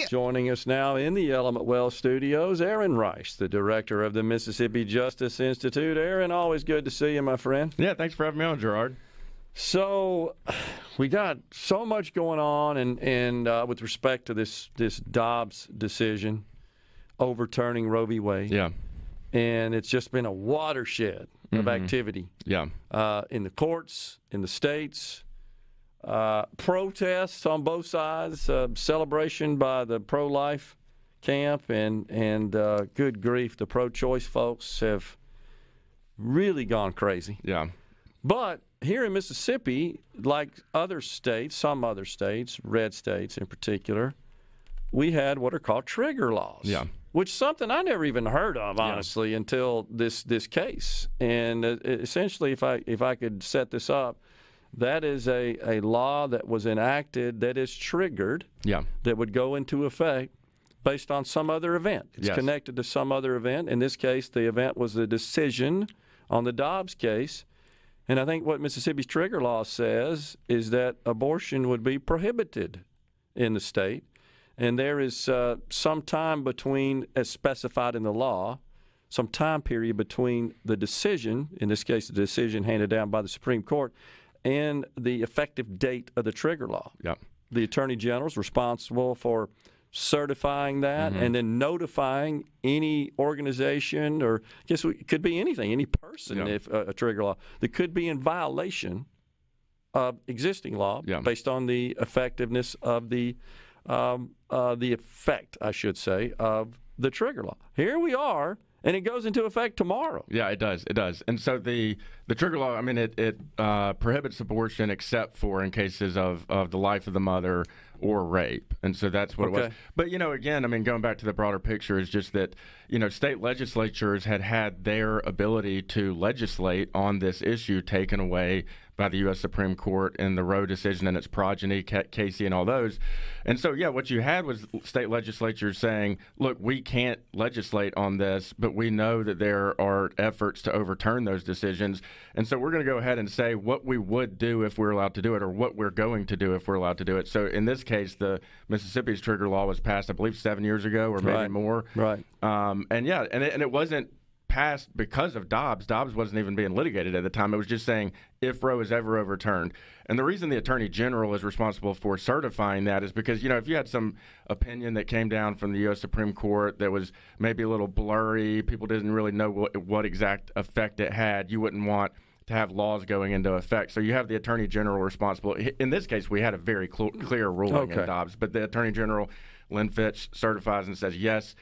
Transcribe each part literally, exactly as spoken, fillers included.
Casey. Joining us now in the Element Well Studios, Aaron Rice, the director of the Mississippi Justice Institute. Aaron, always good to see you, my friend. Yeah, thanks for having me on, Gerard. So we got so much going on, and and uh, with respect to this this Dobbs decision overturning Roe v. Wade. Yeah. And it's just been a watershed of mm-hmm. activity. Yeah. Uh, in the courts, in the states. Uh, protests on both sides, uh, celebration by the pro-life camp, and and uh, good grief, the pro-choice folks have really gone crazy. Yeah. But here in Mississippi, like other states, some other states, red states in particular, we had what are called trigger laws. Yeah. Which is something I never even heard of, honestly, yeah. until this this case. And uh, essentially, if I if I could set this up. That is a, a law that was enacted that is triggered, yeah. that would go into effect based on some other event. It's yes. connected to some other event. In this case, the event was the decision on the Dobbs case. And I think what Mississippi's trigger law says is that abortion would be prohibited in the state. And there is uh, some time between, as specified in the law, some time period between the decision, in this case the decision handed down by the Supreme Court, and the effective date of the trigger law. Yep. The Attorney General's responsible for certifying that mm-hmm. and then notifying any organization, or I guess it could be anything, any person, yep. if uh, a trigger law, that could be in violation of existing law yep. based on the effectiveness of the, um, uh, the effect, I should say, of the trigger law. Here we are. And it goes into effect tomorrow. Yeah, it does. It does. And so the, the trigger law, I mean, it, it uh, prohibits abortion except for in cases of, of the life of the mother or rape. And so that's what okay. it was. But, you know, again, I mean, going back to the broader picture is just that, you know, state legislatures had had their ability to legislate on this issue taken away by the U S Supreme Court in the Roe decision and its progeny, Casey and all those. And so, yeah, what you had was state legislatures saying, look, we can't legislate on this, but we know that there are efforts to overturn those decisions. And so we're going to go ahead and say what we would do if we're allowed to do it, or what we're going to do if we're allowed to do it. So in this case, the Mississippi's trigger law was passed, I believe, seven years ago or maybe right. more. Right. Um, and, yeah, and it, and it wasn't passed because of Dobbs. Dobbs wasn't even being litigated at the time. It was just saying if Roe is ever overturned. And the reason the Attorney General is responsible for certifying that is because, you know, if you had some opinion that came down from the U S Supreme Court that was maybe a little blurry, people didn't really know what, what exact effect it had, you wouldn't want to have laws going into effect. So you have the Attorney General responsible. In this case, we had a very cl- clear ruling okay. in Dobbs, but the Attorney General, Lynn Fitch, certifies and says, yes,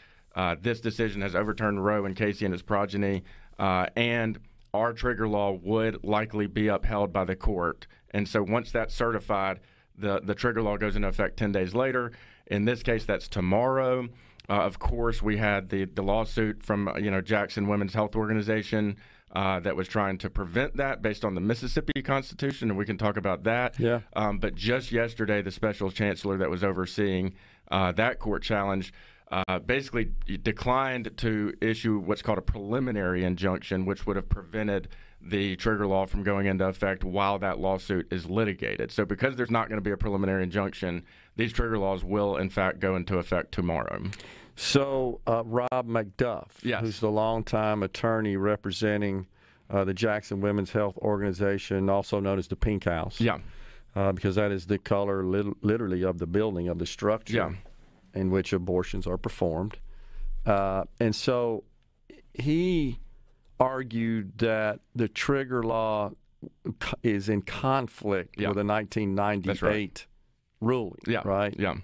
Uh, this decision has overturned Roe and Casey and his progeny, uh, and our trigger law would likely be upheld by the court. And so once that's certified, the, the trigger law goes into effect ten days later. In this case, that's tomorrow. Uh, of course, we had the, the lawsuit from, you know, Jackson Women's Health Organization uh, that was trying to prevent that based on the Mississippi Constitution, and we can talk about that. Yeah. Um, but just yesterday, the special chancellor that was overseeing uh, that court challenge Uh, basically declined to issue what's called a preliminary injunction, which would have prevented the trigger law from going into effect while that lawsuit is litigated. So because there's not going to be a preliminary injunction, these trigger laws will, in fact, go into effect tomorrow. So uh, Rob McDuff, yes. who's the longtime attorney representing uh, the Jackson Women's Health Organization, also known as the Pink House, yeah, uh, because that is the color li- literally of the building, of the structure. Yeah. in which abortions are performed. Uh, and so he argued that the trigger law co- is in conflict yeah. with a nineteen ninety-eight right. ruling, yeah. right? Yeah.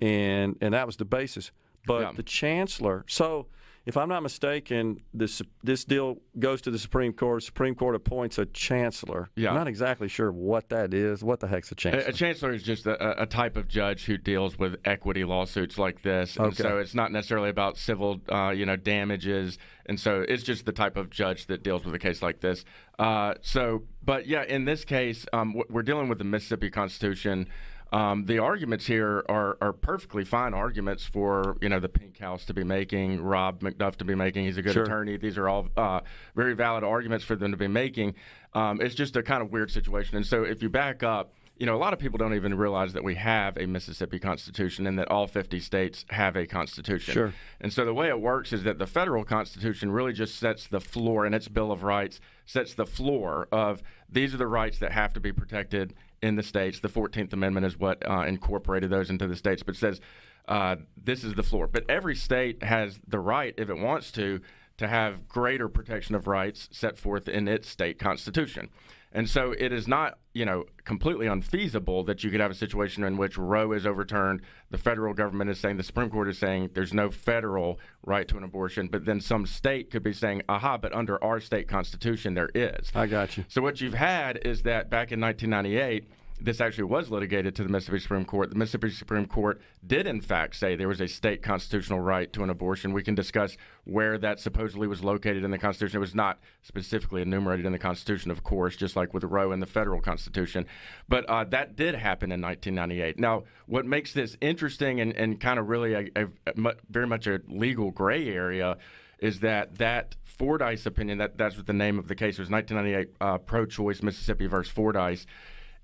And and that was the basis. But yeah. the chancellor, so if I'm not mistaken, this this deal goes to the Supreme Court. Supreme Court appoints a chancellor. Yeah. I'm not exactly sure what that is. What the heck's a chancellor? A, a chancellor is just a, a type of judge who deals with equity lawsuits like this. Okay. And so it's not necessarily about civil uh, you know, damages. And so it's just the type of judge that deals with a case like this. Uh, so, but, yeah, in this case, um, we're dealing with the Mississippi Constitution. Um, the arguments here are, are perfectly fine arguments for, you know, the Pink House to be making, Rob McDuff to be making. He's a good sure. attorney. These are all uh, very valid arguments for them to be making. Um, it's just a kind of weird situation. And so if you back up, you know, a lot of people don't even realize that we have a Mississippi Constitution and that all fifty states have a Constitution. Sure. And so the way it works is that the federal Constitution really just sets the floor, and its Bill of Rights sets the floor of these are the rights that have to be protected in the states. The Fourteenth Amendment is what uh, incorporated those into the states, but says uh, this is the floor. But every state has the right, if it wants to, to have greater protection of rights set forth in its state constitution. And so it is not, you know, completely unfeasible that you could have a situation in which Roe is overturned, the federal government is saying, the Supreme Court is saying there's no federal right to an abortion, but then some state could be saying, aha, but under our state constitution there is. I got you. So what you've had is that back in nineteen ninety-eight, this actually was litigated to the Mississippi Supreme Court. The Mississippi Supreme Court did, in fact, say there was a state constitutional right to an abortion. We can discuss where that supposedly was located in the Constitution. It was not specifically enumerated in the Constitution, of course, just like with Roe and the federal Constitution. But uh, that did happen in nineteen ninety-eight. Now, what makes this interesting and, and kind of really a, a, a very much a legal gray area is that that Fordice opinion, that, that's what the name of the case was, nineteen ninety-eight uh, pro-choice Mississippi versus Fordice.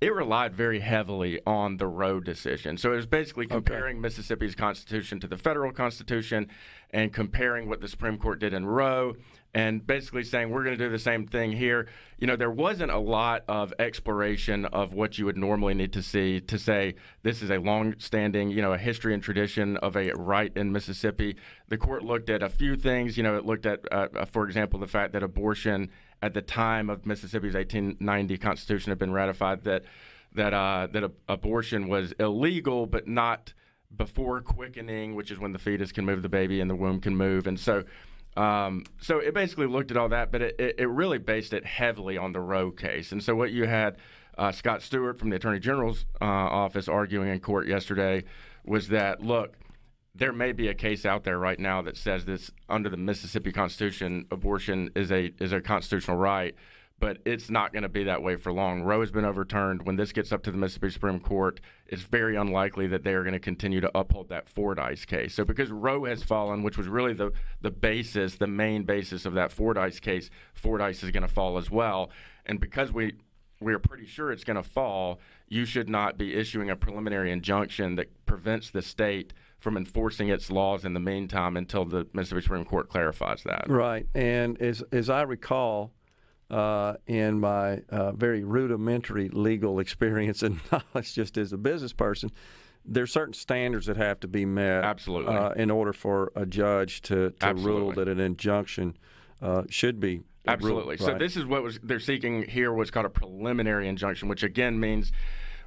It relied very heavily on the Roe decision. So it was basically comparing okay. Mississippi's Constitution to the federal Constitution and comparing what the Supreme Court did in Roe and basically saying we're going to do the same thing here. You know, there wasn't a lot of exploration of what you would normally need to see to say this is a long-standing, you know, a history and tradition of a right in Mississippi. The court looked at a few things. You know, it looked at, uh, for example, the fact that abortion – at the time of Mississippi's eighteen ninety Constitution had been ratified, that that uh, that a, abortion was illegal, but not before quickening, which is when the fetus can move, the baby and the womb can move, and so um, so it basically looked at all that, but it, it really based it heavily on the Roe case. And so what you had uh, Scott Stewart from the Attorney General's uh, office arguing in court yesterday was that look, there may be a case out there right now that says this under the Mississippi Constitution, abortion is a is a constitutional right, but it's not going to be that way for long. Roe has been overturned. When this gets up to the Mississippi Supreme Court, it's very unlikely that they are going to continue to uphold that Fordice case. So because Roe has fallen, which was really the, the basis, the main basis of that Fordice case, Fordice is going to fall as well. And because we we're pretty sure it's going to fall, you should not be issuing a preliminary injunction that prevents the state from enforcing its laws in the meantime until the Mississippi Supreme Court clarifies that. Right. And as as I recall, uh, in my uh, very rudimentary legal experience and knowledge just as a business person, there are certain standards that have to be met. Absolutely. Uh, in order for a judge to, to rule that an injunction uh, should be absolutely. Ruled, right? So this is what was they're seeking here, what's called a preliminary injunction, which again means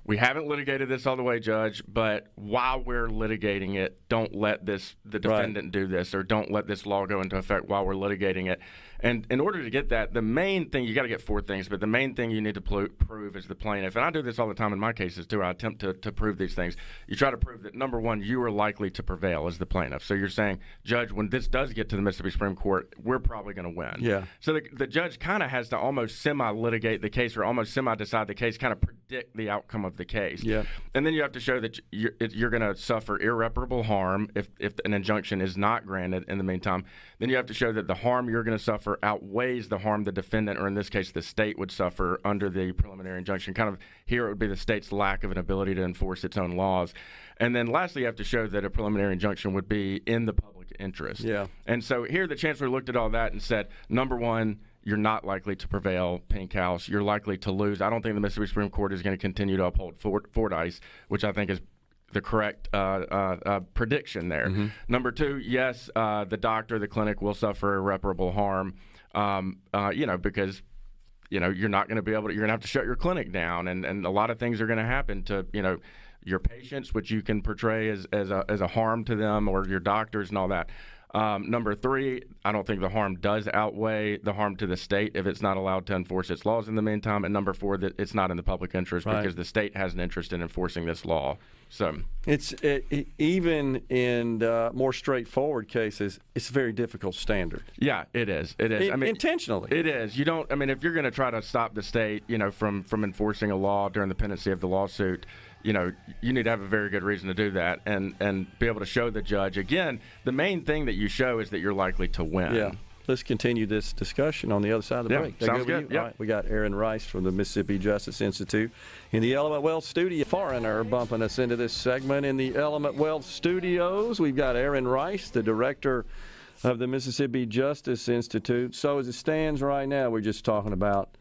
we haven't litigated this all the way, Judge, but while we're litigating it, don't let this the defendant right. do this, or don't let this law go into effect while we're litigating it. And in order to get that, the main thing, you got to get four things, but the main thing you need to pl- prove is the plaintiff. And I do this all the time in my cases, too. I attempt to, to prove these things. You try to prove that, number one, you are likely to prevail as the plaintiff. So you're saying, Judge, when this does get to the Mississippi Supreme Court, we're probably going to win. Yeah. So the, the judge kind of has to almost semi-litigate the case or almost semi-decide the case, kind of predict the outcome of the case. Yeah. And then you have to show that you're, you're going to suffer irreparable harm if, if an injunction is not granted in the meantime. Then you have to show that the harm you're going to suffer outweighs the harm the defendant, or in this case, the state, would suffer under the preliminary injunction. Kind of here it would be the state's lack of an ability to enforce its own laws. And then lastly, you have to show that a preliminary injunction would be in the public interest. Yeah. And so here the chancellor looked at all that and said, number one, you're not likely to prevail, Pink House. You're likely to lose. I don't think the Mississippi Supreme Court is going to continue to uphold Fordice, which I think is the correct uh, uh, uh, prediction there. Mm-hmm. Number two, yes, uh, the doctor, the clinic will suffer irreparable harm, um, uh, you know, because, you know, you're not going to be able to, you're going to have to shut your clinic down. And, and a lot of things are going to happen to, you know, your patients, which you can portray as, as, a, as a harm to them, or your doctors and all that. Um, number three, I don't think the harm does outweigh the harm to the state if it's not allowed to enforce its laws in the meantime. And number four, that it's not in the public interest right. because the state has an interest in enforcing this law. So it's it, it, even in uh, more straightforward cases, it's a very difficult standard. Yeah, it is. It is. It, I mean, intentionally, it is. You don't. I mean, if you're going to try to stop the state, you know, from from enforcing a law during the pendency of the lawsuit, you know, you need to have a very good reason to do that, and, and be able to show the judge. Again, the main thing that you show is that you're likely to win. Yeah. Let's continue this discussion on the other side of the yeah, break. That sounds good. good. Yep. Right, we got Aaron Rice from the Mississippi Justice Institute in the Element Well Studio. Foreigner bumping us into this segment in the Element Well Studios. We've got Aaron Rice, the director of the Mississippi Justice Institute. So as it stands right now, we're just talking about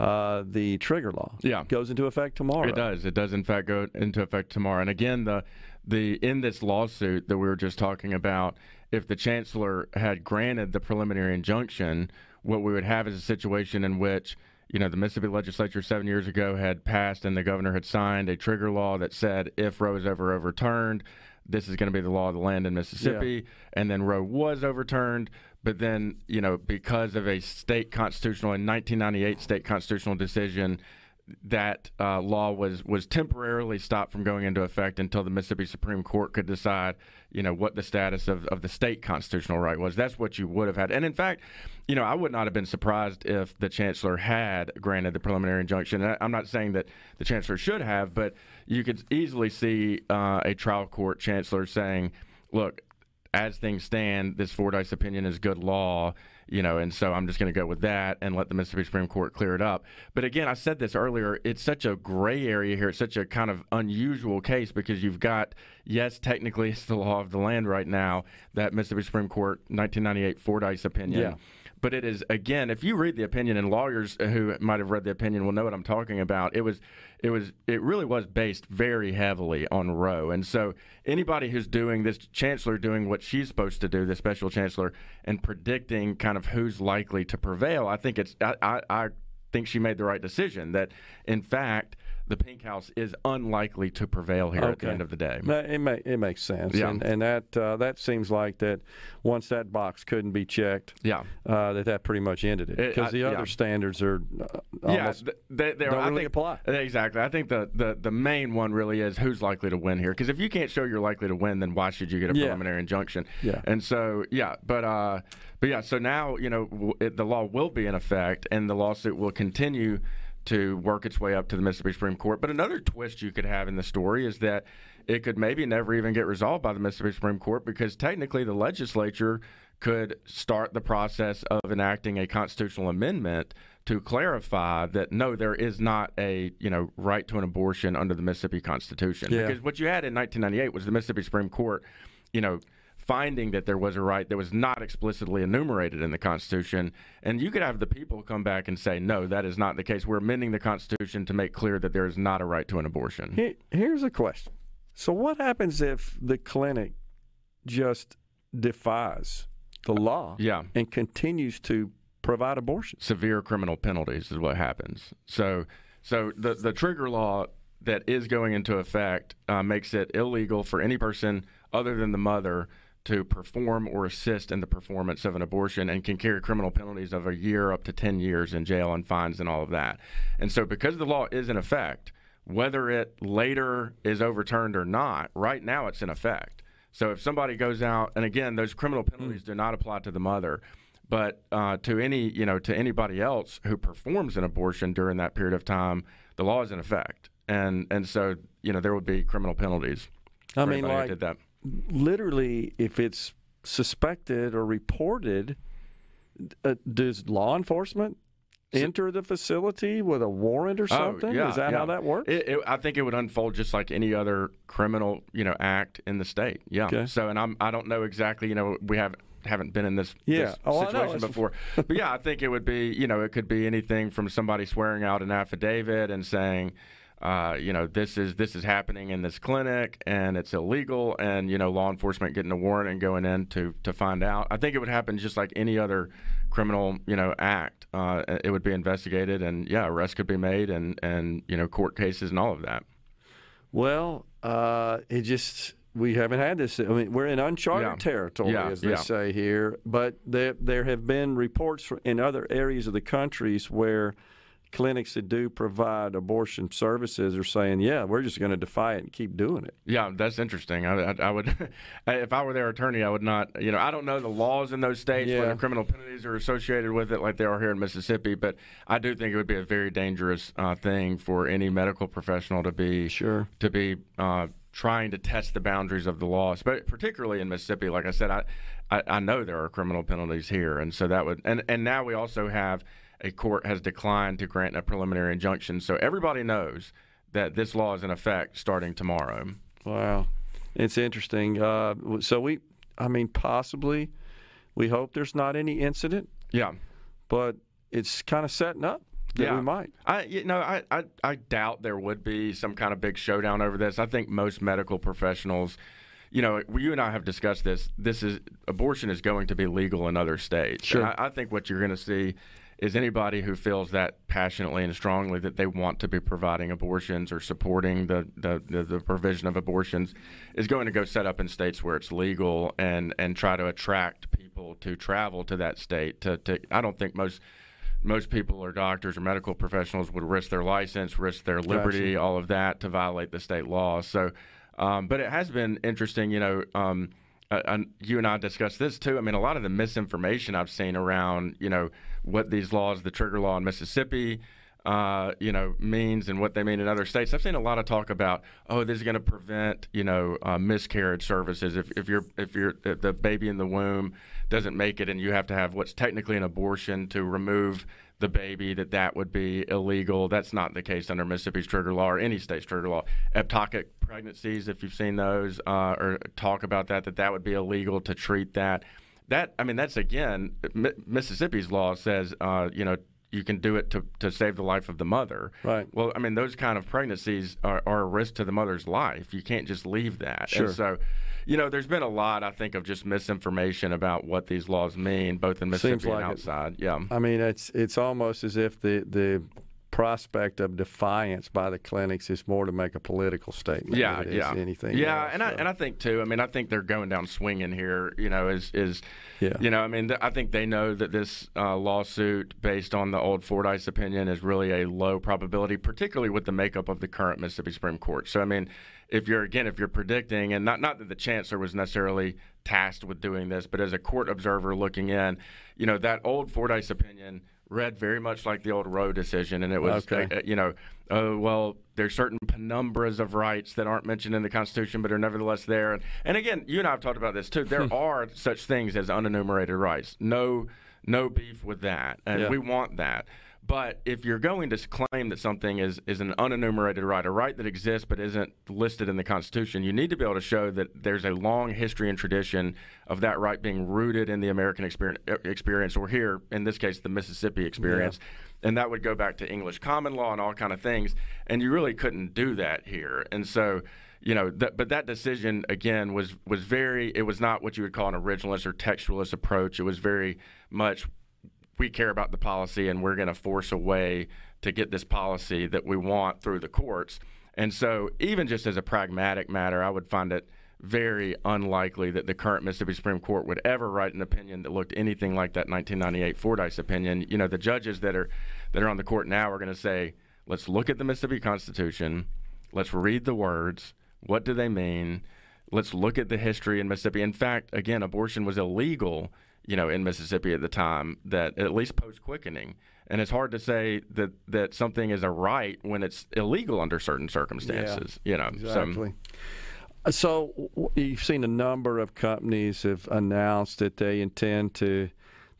uh, the trigger law. Yeah. It goes into effect tomorrow. It does. It does, in fact, go into effect tomorrow. And again, the the in this lawsuit that we were just talking about, if the chancellor had granted the preliminary injunction, what we would have is a situation in which, you know, the Mississippi legislature seven years ago had passed and the governor had signed a trigger law that said if Roe is ever overturned, this is going to be the law of the land in Mississippi. Yeah. And then Roe was overturned. But then, you know, because of a state constitutional, in nineteen ninety-eight state constitutional decision, that uh, law was was temporarily stopped from going into effect until the Mississippi Supreme Court could decide, you know, what the status of, of the state constitutional right was. That's what you would have had. And in fact, you know, I would not have been surprised if the chancellor had granted the preliminary injunction. And I, I'm not saying that the chancellor should have, but you could easily see uh, a trial court chancellor saying, look, as things stand, this Fordice opinion is good law, you know, and so I'm just going to go with that and let the Mississippi Supreme Court clear it up. But again, I said this earlier, it's such a gray area here. It's such a kind of unusual case because you've got, yes, technically it's the law of the land right now, that Mississippi Supreme Court nineteen ninety-eight Fordice opinion. Yeah. But it is, again, if you read the opinion, and lawyers who might have read the opinion will know what I'm talking about, it was, it was, it really was based very heavily on Roe. And so anybody who's doing this, chancellor doing what she's supposed to do, the special chancellor, and predicting kind of who's likely to prevail, I think it's, I, I, I think she made the right decision. That in fact, the Pink House is unlikely to prevail here okay. at the end of the day. It, may, it makes sense, yeah. and, and that uh, that seems like that once that box couldn't be checked, yeah, uh, that that pretty much ended it because the other yeah. standards are uh, almost yeah, they, they don't I really think, apply. Exactly. I think the, the the main one really is who's likely to win here, because if you can't show you're likely to win, then why should you get a yeah. preliminary injunction? Yeah. And so yeah, but uh, but yeah, so now you know w- it, the law will be in effect, and the lawsuit will continue to work its way up to the Mississippi Supreme Court. But another twist you could have in the story is that it could maybe never even get resolved by the Mississippi Supreme Court, because technically the legislature could start the process of enacting a constitutional amendment to clarify that, no, there is not a, you know, right to an abortion under the Mississippi Constitution. Yeah. Because what you had in nineteen ninety-eight was the Mississippi Supreme Court, you know, finding that there was a right that was not explicitly enumerated in the Constitution. And you could have the people come back and say, no, that is not the case. We're amending the Constitution to make clear that there is not a right to an abortion. Here's a question. So what happens if the clinic just defies the law yeah. and continues to provide abortion? Severe criminal penalties is what happens. So, so the, the trigger law that is going into effect uh, makes it illegal for any person other than the mother to perform or assist in the performance of an abortion, and can carry criminal penalties of a year up to ten years in jail and fines and all of that. And so because the law is in effect, whether it later is overturned or not, right now it's in effect. So if somebody goes out, and again, those criminal penalties do not apply to the mother, but uh, to any, you know, to anybody else who performs an abortion during that period of time, the law is in effect. And and so, you know, there would be criminal penalties. I mean, like, did that. Literally, if it's suspected or reported, uh, does law enforcement enter the facility with a warrant or something? Oh, yeah, Is that yeah. how that works? It, it, I think it would unfold just like any other criminal, you know, act in the state. Yeah. Okay. So, and I'm I don't know exactly. You know, we have haven't been in this, yeah. this oh, situation before, but yeah, I think it would be. You know, it could be anything from somebody swearing out an affidavit and saying, Uh, you know, this is this is happening in this clinic, and it's illegal, and, you know, law enforcement getting a warrant and going in to, to find out. I think it would happen just like any other criminal, you know, act. Uh, it would be investigated, and, yeah, arrests could be made, and, and you know, court cases and all of that. Well, uh, it just – we haven't had this. I mean, we're in uncharted yeah. territory, yeah. as they yeah. say here, but there, there have been reports in other areas of the countries where – clinics that do provide abortion services are saying, yeah, we're just going to defy it and keep doing it. Yeah, that's interesting. I, I, I would, if I were their attorney, I would not, you know, I don't know the laws in those states, yeah. whether criminal penalties are associated with it like they are here in Mississippi, but I do think it would be a very dangerous uh, thing for any medical professional to be, sure. to be uh, trying to test the boundaries of the law, particularly in Mississippi. Like I said, I, I, I know there are criminal penalties here, and so that would and, and now we also have a court has declined to grant a preliminary injunction, so everybody knows that this law is in effect starting tomorrow. Wow. It's interesting. Uh, so we, I mean, possibly, we hope there's not any incident. Yeah. But it's kind of setting up that yeah. we might. I, you know, I, I, I doubt there would be some kind of big showdown over this. I think most medical professionals, you know, you and I have discussed this. This is abortion is going to be legal in other states. Sure. I, I think what you're going to see is anybody who feels that passionately and strongly that they want to be providing abortions or supporting the, the, the, the provision of abortions is going to go set up in states where it's legal and, and try to attract people to travel to that state. To, to I don't think most most people or doctors or medical professionals would risk their license, risk their liberty, gotcha. all of that to violate the state law. So, um, but it has been interesting, you know, um, uh, and you and I discussed this too. I mean, a lot of the misinformation I've seen around, you know, what these laws, the trigger law in Mississippi, uh, you know, means and what they mean in other states. I've seen a lot of talk about, oh, this is going to prevent, you know, uh, miscarriage services. If if you're if you're if the baby in the womb doesn't make it and you have to have what's technically an abortion to remove the baby, that that would be illegal. That's not the case under Mississippi's trigger law or any state's trigger law. Ectopic pregnancies, if you've seen those, uh, or talk about that, that that would be illegal to treat that. That I mean, that's again, Mississippi's law says, uh, you know, you can do it to, to save the life of the mother. Right. Well, I mean, those kind of pregnancies are, are a risk to the mother's life. You can't just leave that. Sure. And so, you know, there's been a lot, I think, of just misinformation about what these laws mean, both in Mississippi like and outside. It, yeah. I mean, it's it's almost as if the the prospect of defiance by the clinics is more to make a political statement yeah, than it yeah. is anything yeah, else, and so. I and I think too. I mean, I think they're going down swinging here. You know, is is yeah. you know, I mean, th- I think they know that this uh, lawsuit based on the old Fordice opinion is really a low probability, particularly with the makeup of the current Mississippi Supreme Court. So, I mean, if you're again, if you're predicting, and not not that the chancellor was necessarily tasked with doing this, but as a court observer looking in, you know, that old Fordice opinion read very much like the old Roe decision, and it was, okay. uh, you know, oh, uh, well, there's certain penumbras of rights that aren't mentioned in the Constitution but are nevertheless there. And, and again, you and I have talked about this, too. There are such things as unenumerated rights. No no beef with that, and yeah. we want that. But if you're going to claim that something is, is an unenumerated right, a right that exists but isn't listed in the Constitution, you need to be able to show that there's a long history and tradition of that right being rooted in the American experience, or here, in this case, the Mississippi experience. Yeah. And that would go back to English common law and all kind of things. And you really couldn't do that here. And so, you know, th- but that decision, again, was, was very – it was not what you would call an originalist or textualist approach. It was very much – we care about the policy, and we're going to force a way to get this policy that we want through the courts. And so even just as a pragmatic matter, I would find it very unlikely that the current Mississippi Supreme Court would ever write an opinion that looked anything like that nineteen ninety-eight Fordice opinion. You know, the judges that are that are on the court now are going to say, let's look at the Mississippi Constitution. Let's read the words. What do they mean? Let's look at the history in Mississippi. In fact, again, abortion was illegal, you know, in Mississippi at the time, that at least post-quickening. And it's hard to say that, that something is a right when it's illegal under certain circumstances, yeah, you know. Exactly. So, so you've seen a number of companies have announced that they intend to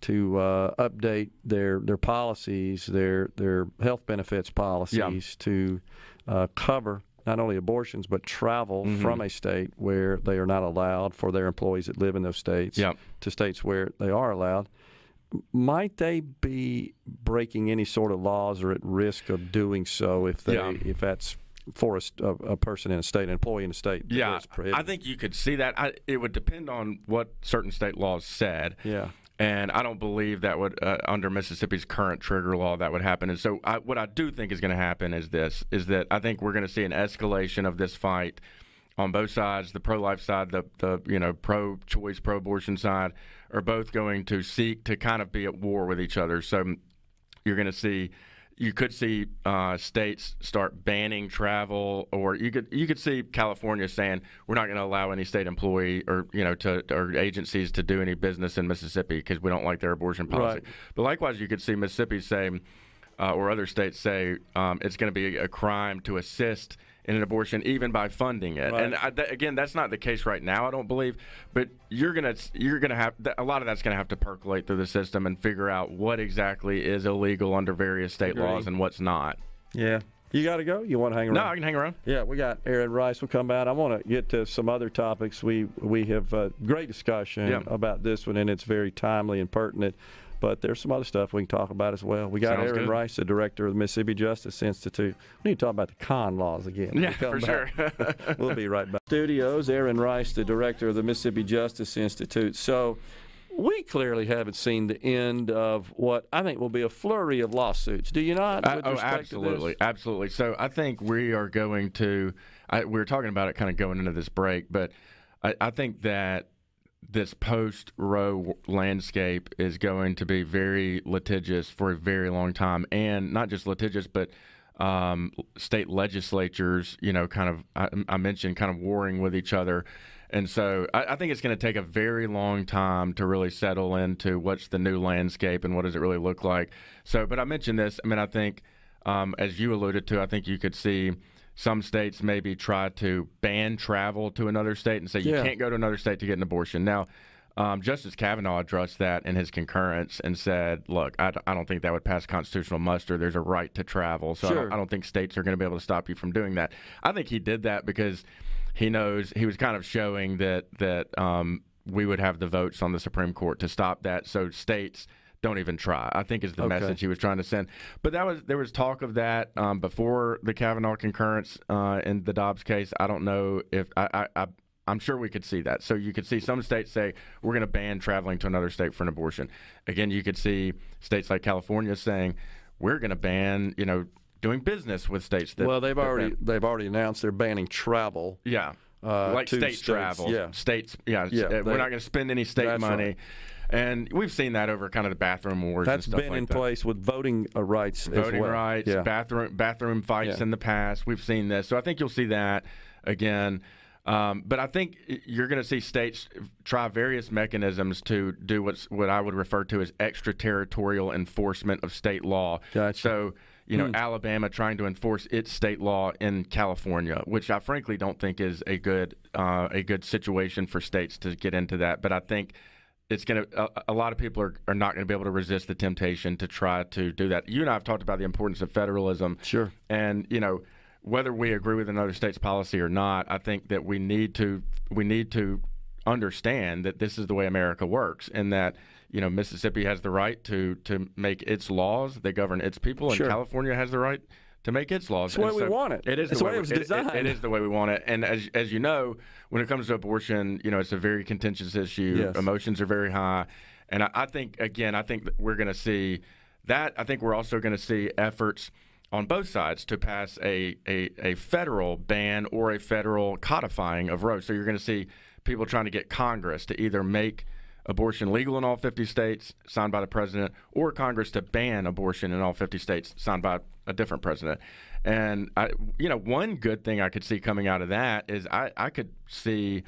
to uh, update their their policies, their, their health benefits policies yeah. to uh, cover not only abortions, but travel mm-hmm. from a state where they are not allowed for their employees that live in those states yep. to states where they are allowed. Might they be breaking any sort of laws or at risk of doing so if they yeah. if that's for a, a person in a state, an employee in a state? Yeah, I think you could see that. I, it would depend on what certain state laws said. Yeah. And I don't believe that would, uh, under Mississippi's current trigger law, that would happen. And so I, what I do think is going to happen is this, is that I think we're going to see an escalation of this fight on both sides. The pro-life side, the, the you know, pro-choice, pro-abortion side are both going to seek to kind of be at war with each other. So you're going to see – you could see uh, states start banning travel, or you could you could see California saying we're not going to allow any state employee or you know to or agencies to do any business in Mississippi because we don't like their abortion policy. Right. But likewise, you could see Mississippi say, uh, or other states say, um, it's going to be a crime to assist in an abortion, even by funding it. Right. And I, th- again, that's not the case right now, I don't believe. But you're gonna you're gonna have th- a lot of that's gonna have to percolate through the system and figure out what exactly is illegal under various state Agreed. laws and what's not. Yeah. You got to go? You want to hang around? No, I can hang around. Yeah, we got Aaron Rice. We'll come out. I want to get to some other topics. We we have a great discussion yeah. about this one, and it's very timely and pertinent. But there's some other stuff we can talk about as well. We got Sounds Aaron good. Rice, the director of the Mississippi Justice Institute. We need to talk about the con laws again. Yeah, for back. sure. We'll be right back. Studios, Aaron Rice, the director of the Mississippi Justice Institute. So we clearly haven't seen the end of what I think will be a flurry of lawsuits. Do you not? I, oh, absolutely. Absolutely. So I think we are going to I, – we were talking about it kind of going into this break, but I, I think that this post-Roe landscape is going to be very litigious for a very long time, and not just litigious, but – Um, state legislatures, you know, kind of, I, I mentioned, kind of warring with each other. And so I, I think it's going to take a very long time to really settle into what's the new landscape and what does it really look like. So, but I mentioned this, I mean, I think, um, as you alluded to, I think you could see some states maybe try to ban travel to another state and say yeah. you can't go to another state to get an abortion. Now, Um, Justice Kavanaugh addressed that in his concurrence and said, look, I, d- I don't think that would pass constitutional muster. There's a right to travel. So sure. I, don't, I don't think states are going to be able to stop you from doing that. I think he did that because he knows he was kind of showing that, that um, we would have the votes on the Supreme Court to stop that. So states don't even try, I think is the okay. message he was trying to send. But that was there was talk of that um, before the Kavanaugh concurrence uh, in the Dobbs case. I don't know if I, I, I I'm sure we could see that. So you could see some states say, we're going to ban traveling to another state for an abortion. Again, you could see states like California saying, we're going to ban, you know, doing business with states. That, well, they've that already ban- they've already announced they're banning travel. Yeah, uh, like state states, travel. Yeah, states. Yeah, yeah they, we're not going to spend any state money. Right. And we've seen that over kind of the bathroom wars. That's and stuff been like in that. place with voting rights. Voting as well. rights, yeah. bathroom bathroom fights yeah. in the past. We've seen this, so I think you'll see that again. Um, but I think you're going to see states try various mechanisms to do what's what I would refer to as extraterritorial enforcement of state law. Gotcha. So, you know, mm. Alabama trying to enforce its state law in California, which I frankly don't think is a good uh, a good situation for states to get into that. But I think it's going to a, a lot of people are, are not going to be able to resist the temptation to try to do that. You and I have talked about the importance of federalism. Sure. And, you know, whether we agree with another state's policy or not, I think that we need to we need to understand that this is the way America works, and that you know Mississippi has the right to to make its laws that govern its people, and sure. California has the right to make its laws. It's the way so we want it. It is it's the way, way it was designed. It, it, it is the way we want it. And as as you know, when it comes to abortion, you know it's a very contentious issue. Yes. Emotions are very high, and I, I think again, I think that we're going to see that. I think we're also going to see efforts on both sides to pass a, a, a federal ban or a federal codifying of Roe. So you're going to see people trying to get Congress to either make abortion legal in all fifty states, signed by the president, or Congress to ban abortion in all fifty states, signed by a different president. And, I, you know, one good thing I could see coming out of that is I, I could see,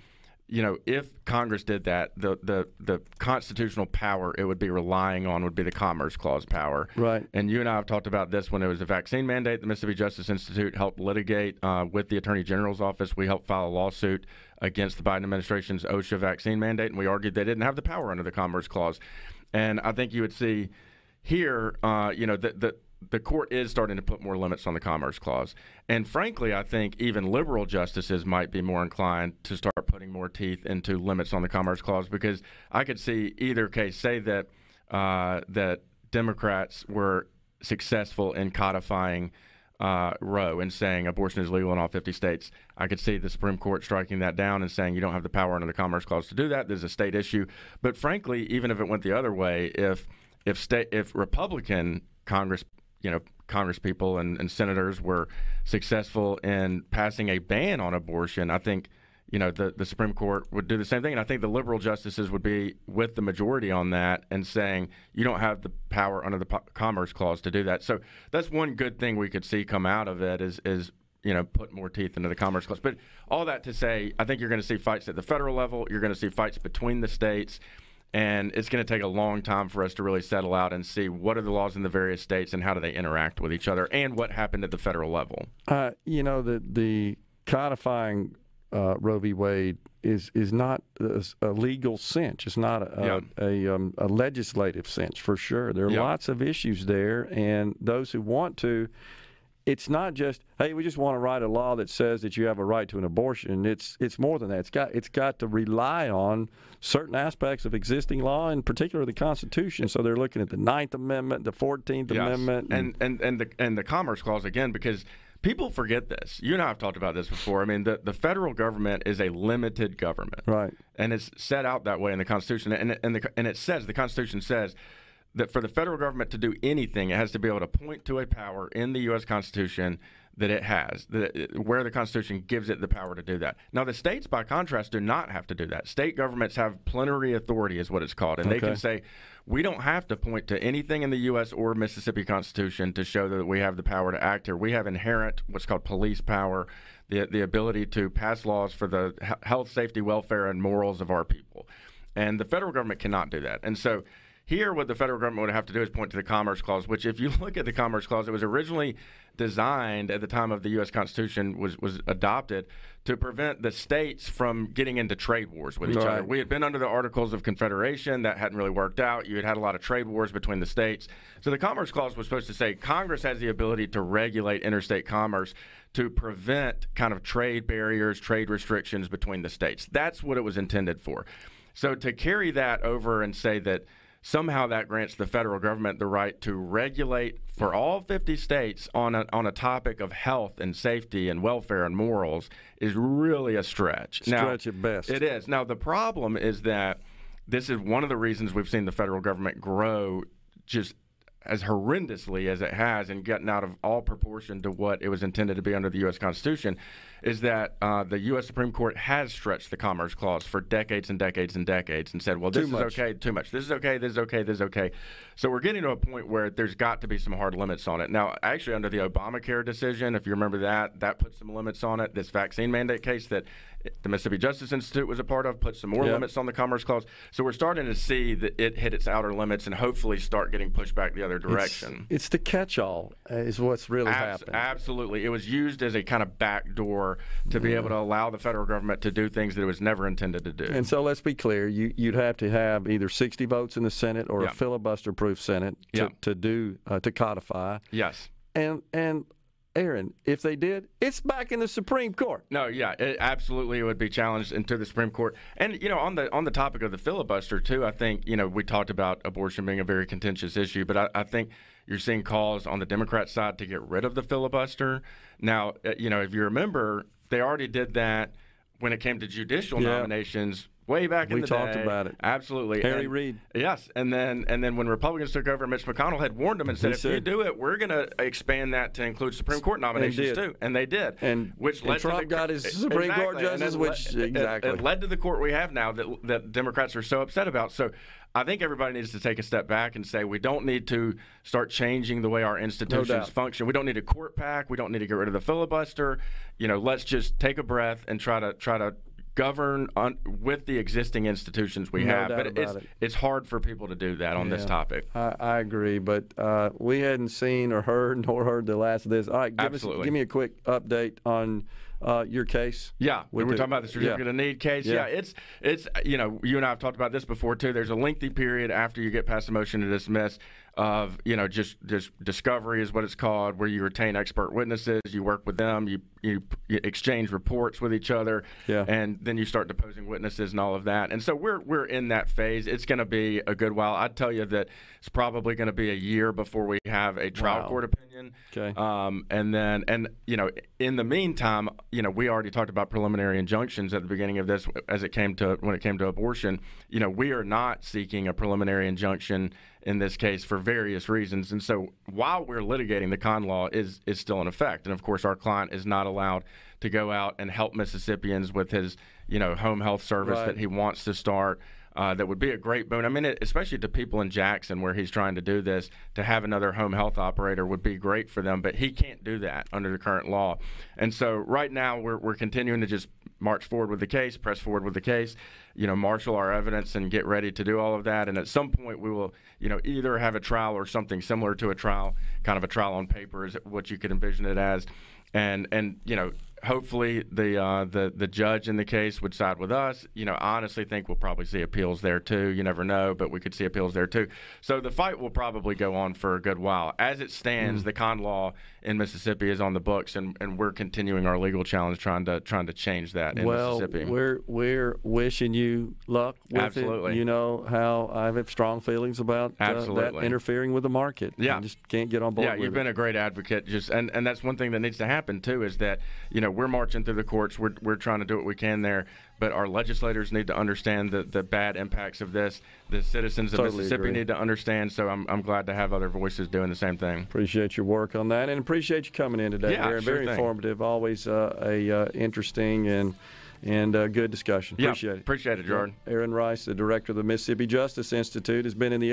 you know, if Congress did that, the, the, the constitutional power it would be relying on would be the Commerce Clause power. Right. And you and I have talked about this when it was a vaccine mandate. The Mississippi Justice Institute helped litigate uh, with the Attorney General's office. We helped file a lawsuit against the Biden administration's OSHA vaccine mandate, and we argued they didn't have the power under the Commerce Clause. And I think you would see here, uh, you know, the, the the court is starting to put more limits on the Commerce Clause. And frankly, I think even liberal justices might be more inclined to start putting more teeth into limits on the Commerce Clause, because I could see either case say that uh, that Democrats were successful in codifying uh, Roe and saying abortion is legal in all fifty states. I could see the Supreme Court striking that down and saying you don't have the power under the Commerce Clause to do that. There's a state issue. But frankly, even if it went the other way, if if state if Republican Congress you know Congress people and, and senators were successful in passing a ban on abortion, I think you know, the, the Supreme Court would do the same thing. And I think the liberal justices would be with the majority on that and saying you don't have the power under the po- Commerce Clause to do that. So that's one good thing we could see come out of it is, is you know, put more teeth into the Commerce Clause. But all that to say, I think you're going to see fights at the federal level. You're going to see fights between the states. And it's going to take a long time for us to really settle out and see what are the laws in the various states and how do they interact with each other and what happened at the federal level. Uh, you know, the, the codifying uh, Roe v. Wade is is not a, a legal cinch. It's not a, yeah. a, a, um, a legislative cinch for sure. There are yeah. lots of issues there, and those who want to, it's not just, hey, we just want to write a law that says that you have a right to an abortion. It's it's more than that. It's got it's got to rely on certain aspects of existing law, in particular the Constitution. So they're looking at the Ninth Amendment, the Fourteenth yes. Amendment, and and and the and the Commerce Clause again, because people forget this. You and I have talked about this before. I mean, the, the federal government is a limited government, right? And it's set out that way in the Constitution, and and the, and it says the Constitution says that for the federal government to do anything, it has to be able to point to a power in the U S Constitution that it has, that it, where the Constitution gives it the power to do that. Now, the states, by contrast, do not have to do that. State governments have plenary authority, is what it's called, and okay. they can say, we don't have to point to anything in the U S or Mississippi Constitution to show that we have the power to act here. We have inherent what's called police power, the the ability to pass laws for the health, safety, welfare, and morals of our people. And the federal government cannot do that. And so here what the federal government would have to do is point to the Commerce Clause, which if you look at the Commerce Clause, it was originally designed at the time of the U S Constitution was, was adopted to prevent the states from getting into trade wars with each right. other. We had been under the Articles of Confederation. That hadn't really worked out. You had had a lot of trade wars between the states. So the Commerce Clause was supposed to say Congress has the ability to regulate interstate commerce to prevent kind of trade barriers, trade restrictions between the states. That's what it was intended for. So to carry that over and say that somehow that grants the federal government the right to regulate for all fifty states on a, on a topic of health and safety and welfare and morals is really a stretch. Stretch at best. It is. Now, the problem is that this is one of the reasons we've seen the federal government grow just as horrendously as it has and gotten out of all proportion to what it was intended to be under the U S Constitution, is that uh, the U S Supreme Court has stretched the Commerce Clause for decades and decades and decades and said, well, this is okay, too much. This is okay, this is okay, this is okay. So we're getting to a point where there's got to be some hard limits on it. Now, actually, under the Obamacare decision, if you remember that, that put some limits on it. This vaccine mandate case that the Mississippi Justice Institute was a part of put some more yep. limits on the Commerce Clause. So we're starting to see that it hit its outer limits and hopefully start getting pushed back the other direction. It's, it's the catch-all is what's really Abs- happened. Absolutely. It was used as a kind of backdoor to be yeah. able to allow the federal government to do things that it was never intended to do. And so let's be clear. You, you'd have to have either sixty votes in the Senate or yeah. a filibuster-proof Senate to, yeah. to do uh, to codify. Yes. And and Aaron, if they did, it's back in the Supreme Court. No, yeah, it absolutely would be challenged into the Supreme Court. And, you know, on the on the topic of the filibuster, too, I think, you know, we talked about abortion being a very contentious issue, but I, I think you're seeing calls on the Democrat side to get rid of the filibuster. Now, you know, if you remember, they already did that when it came to judicial yeah. nominations way back we in the day. We talked about it. Absolutely. Harry Reid. Yes. And then and then when Republicans took over, Mitch McConnell had warned them and said, he if said, you do it, we're going to expand that to include Supreme Court nominations, too. And they did. And, which and led Trump to the, got his Supreme exactly, Court justice, which le- exactly. It, it led to the court we have now that, that Democrats are so upset about. So I think everybody needs to take a step back and say we don't need to start changing the way our institutions no doubt. function. We don't need a court pack. We don't need to get rid of the filibuster. You know, let's just take a breath and try to try to govern on, with the existing institutions we no have. Doubt but about it's, it. it's hard for people to do that on yeah, this topic. I, I agree, but uh, we hadn't seen or heard nor heard the last of this. All right, give, Absolutely. Us, give me a quick update on uh, your case. Yeah, we, we were do. talking about the certificate yeah. of need case. Yeah. yeah, it's it's you know you and I have talked about this before too. There's a lengthy period after you get past the motion to dismiss of you know just just discovery is what it's called, where you retain expert witnesses, you work with them, you you, you exchange reports with each other, yeah. and then you start deposing witnesses and all of that. And so we're we're in that phase. It's going to be a good while. I tell you that it's probably going to be a year before we have a trial wow. court opinion. Okay. Um, and then and you know in the meantime, you know we already talked about preliminary injunctions at the beginning of this as it came to when it came to abortion. You know we are not seeking a preliminary injunction in this case for various reasons. And so while we're litigating, the con law is is still in effect. And of course, our client is not allowed to go out and help Mississippians with his, you know, home health service right. that he wants to start. Uh, that would be a great boon. I mean, it, especially to people in Jackson where he's trying to do this, to have another home health operator would be great for them, but he can't do that under the current law. And so right now we're, we're continuing to just march forward with the case, press forward with the case, you know, marshal our evidence and get ready to do all of that. And at some point we will, you know, either have a trial or something similar to a trial, kind of a trial on paper is what you could envision it as. And, and you know, hopefully the, uh, the the judge in the case would side with us. You know, I honestly think we'll probably see appeals there too. You never know, but we could see appeals there too. So the fight will probably go on for a good while. As it stands, mm. the con law in Mississippi is on the books, and, and we're continuing our legal challenge trying to trying to change that in well, Mississippi. Well, we're we're wishing you luck with Absolutely. It. You know how I have strong feelings about uh, that interfering with the market. Yeah, I just can't get on board. Yeah, with you've it. Been a great advocate. Just and, and that's one thing that needs to happen too is that you know. We're marching through the courts. We're, we're trying to do what we can there. But our legislators need to understand the, the bad impacts of this. The citizens of totally Mississippi agree. Need to understand. So I'm, I'm glad to have other voices doing the same thing. Appreciate your work on that, and appreciate you coming in today. Yeah, sure very thing. Informative. Always uh, a uh, interesting and and uh, good discussion. Appreciate yeah, it. Appreciate it, Jordan. Aaron Rice, the director of the Mississippi Justice Institute, has been in the